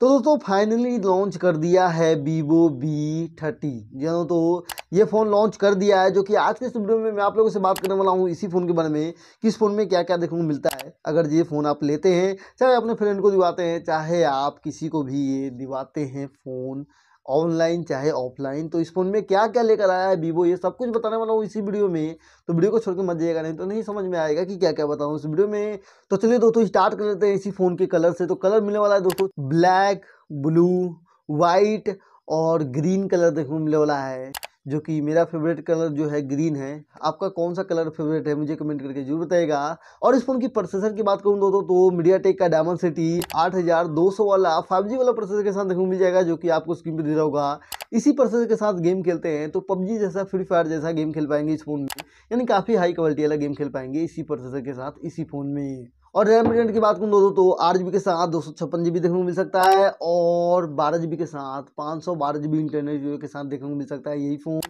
तो दोस्तों finally launch कर दिया है Vivo V30 यानी तो ये फ़ोन लॉन्च कर दिया है, जो कि आज के इस वीडियो में मैं आप लोगों से बात करने वाला हूँ इसी फ़ोन के बारे में, किस फ़ोन में क्या क्या देखने को मिलता है। अगर ये फ़ोन आप लेते हैं, चाहे अपने फ्रेंड को दिवाते हैं, चाहे आप किसी को भी ये दिवाते हैं फ़ोन ऑनलाइन चाहे ऑफलाइन, तो इस फोन में क्या क्या लेकर आया है वीवो, ये सब कुछ बताने वाला हूँ इसी वीडियो में। तो वीडियो को छोड़ के मत जाइएगा, नहीं तो नहीं समझ में आएगा कि क्या क्या बताऊँ इस वीडियो में। तो चलिए दोस्तों स्टार्ट कर लेते हैं इसी फ़ोन के कलर से। तो कलर मिलने वाला है दोस्तों ब्लैक, ब्लू, वाइट और ग्रीन कलर देखने को मिलने वाला है, जो कि मेरा फेवरेट कलर जो है ग्रीन है। आपका कौन सा कलर फेवरेट है मुझे कमेंट करके जरूर बताइएगा। और इस फ़ोन की प्रोसेसर की बात करूँ दोस्तों तो MediaTek का डायमेंसिटी 8200 वाला 5G वाला प्रोसेसर के साथ देखने को मिल जाएगा, जो कि आपको स्क्रीन पर दिख रहा होगा। इसी प्रोसेसर के साथ गेम खेलते हैं तो PUBG जैसा, फ्री फायर जैसा गेम खेल पाएंगे इस फ़ोन में, यानी काफ़ी हाई क्वालिटी वाला गेम खेल पाएंगे इसी प्रोसेसर के साथ इसी फ़ोन में। और रैम वेरिएंट की बात करूँ दोस्तों तो 8GB के साथ 256GB देखने को मिल सकता है और 12GB के साथ 512GB इंटरनेट के साथ देखने को मिल सकता है यही फ़ोन,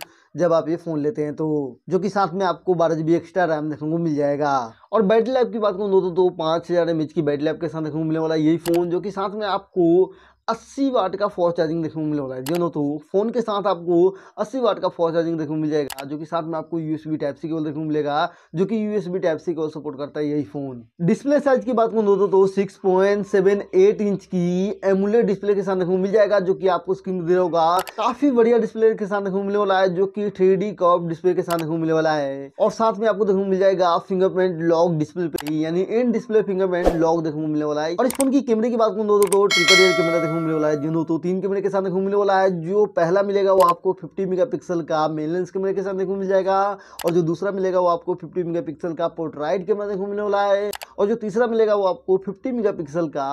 जब आप ये फ़ोन लेते हैं तो, जो कि साथ में आपको 12GB एक्स्ट्रा रैम देखने को मिल जाएगा। और बैटरी लाइफ की बात करूँ दोस्तों तो 5000 mAh की बैटरी लाइफ के साथ देखने को मिलने वाला यही फ़ोन, जो कि साथ में आपको 80 वाट का फास्ट चार्जिंग देखने को मिल रहा है। जो दोस्तों फ़ोन के साथ आपको 80 वाट का फास्ट चार्जिंग देखने को मिल जाएगा, जो कि साथ में आपको USB Type-C केबल देखने को मिलेगा, जो कि USB Type-C केबल सपोर्ट करता है यही फ़ोन। डिस्प्ले साइज की बात करूँ दोस्तों तो 6.78 इंच की एमुलेट डिस्प्ले के साथ देखने को मिल जाएगा, जो कि आपको स्क्रीन पर दे रहा होगा। काफ़ी बढ़िया डिस्प्ले के साथ देखने को मिलने वाला है, जो कि 3D कर्व डिस्प्ले के साथ देखने को मिलने वाला है। और साथ में आपको देखने को मिल जाएगा फिंगरप्रिंट लॉक डिस्प्ले पे, यानी इन डिस्प्ले फिंगरप्रिंट लॉक देखने को मिलने वाला है। और इस फोन की कैमरे की बात करूँ दोस्तों तो ट्रिपल रियर कैमरा देखने मिलने वाला है, जिन तो 3 कैमरे के साथ देखने मिलने वाला है। जो पहला मिलेगा वो आपको 50 मेगापिक्सल का मेन लेंस कैमरे के साथ देखने मिल जाएगा, और जो दूसरा मिलेगा वो आपको 50 मेगापिक्सल का पोर्ट्रेट कैमरा देखने मिलने वाला है, और जो तीसरा मिलेगा वो आपको 50 मेगापिक्सल का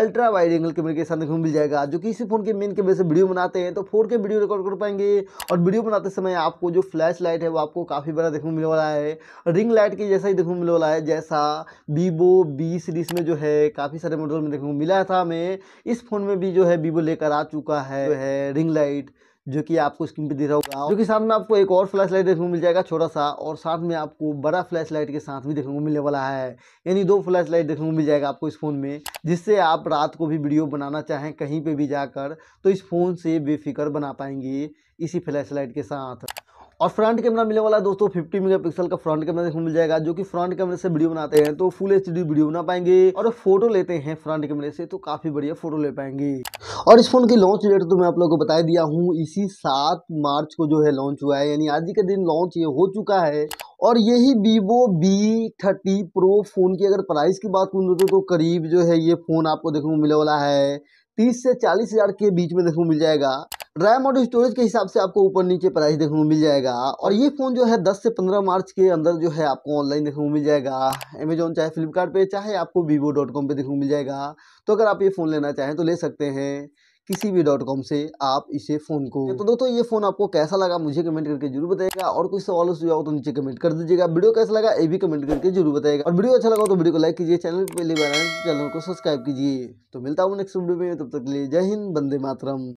अल्ट्रा वाइड एंगल कैमरे के साथ देखने मिल जाएगा, जो कि इसी फोन के मेन कैमरे से वीडियो बनाते हैं तो 4K वीडियो रिकॉर्ड कर पाएंगे। और वीडियो बनाते समय आपको जो फ्लैश लाइट है वो आपको काफ़ी बड़ा देखने मिलने वाला है, रिंग लाइट के जैसा ही देखने मिलने वाला है, जैसा Vivo V सीरीज में जो है काफ़ी सारे मॉडल में देखने को मिला था। हमें इस फोन में भी जो है Vivo लेकर आ चुका है जो है रिंग लाइट, जो कि आपको स्क्रीन पे दिख रहा होगा, जो कि साथ में आपको एक और फ्लैश लाइट देखने को मिल जाएगा छोटा सा, और साथ में आपको बड़ा फ्लैश लाइट के साथ भी देखने को मिलने वाला है, यानी 2 फ्लैश लाइट देखने को मिल जाएगा आपको इस फ़ोन में, जिससे आप रात को भी वीडियो बनाना चाहें कहीं पे भी जाकर तो इस फ़ोन से बेफिक्र बना पाएंगे इसी फ्लैश लाइट के साथ। और फ्रंट कैमरा मिलने वाला है दोस्तों 50 मेगापिक्सल का फ्रंट कैमरा देखने को मिल जाएगा, जो कि फ्रंट कैमरे से वीडियो बनाते हैं तो फुल HD वीडियो बना पाएंगे, और फोटो लेते हैं फ्रंट कैमरे से तो काफ़ी बढ़िया फोटो ले पाएंगे। और इस फोन की लॉन्च डेट तो मैं आप लोगों को बता दिया हूँ, इसी 7 मार्च को जो है लॉन्च हुआ है, यानी आज ही के दिन लॉन्च ये हो चुका है। और यही Vivo V30 Pro फ़ोन की अगर प्राइस की बात करूँ दोस्तों तो करीब जो है ये फ़ोन आपको देखने को मिलने वाला है 30 से 40 हज़ार के बीच में देखने को मिल जाएगा। रैम और स्टोरेज के हिसाब से आपको ऊपर नीचे प्राइस देखने को मिल जाएगा। और ये फ़ोन जो है 10 से 15 मार्च के अंदर जो है आपको ऑनलाइन देखने को मिल जाएगा, Amazon चाहे Flipkart पे, चाहे आपको vivo.com पे देखने को मिल जाएगा। तो अगर आप ये फ़ोन लेना चाहें तो ले सकते हैं किसी भी .com से आप इसे फ़ोन को। तो दोस्तों ये फ़ोन आपको कैसा लगा मुझे कमेंट करके जरूर बताइएगा, और कोई सवाल हो सुझाव तो नीचे कमेंट कर दीजिएगा। वीडियो कैसा लगा ये भी कमेंट करके जरूर बताइएगा, और वीडियो अच्छा लगा तो वीडियो को लाइक कीजिए, चैनल पर पहली बार आए चैनल को सब्सक्राइब कीजिए। तो मिलता हूँ नेक्स्ट वीडियो में, तब तक के लिए जय हिंद, वंदे मातरम।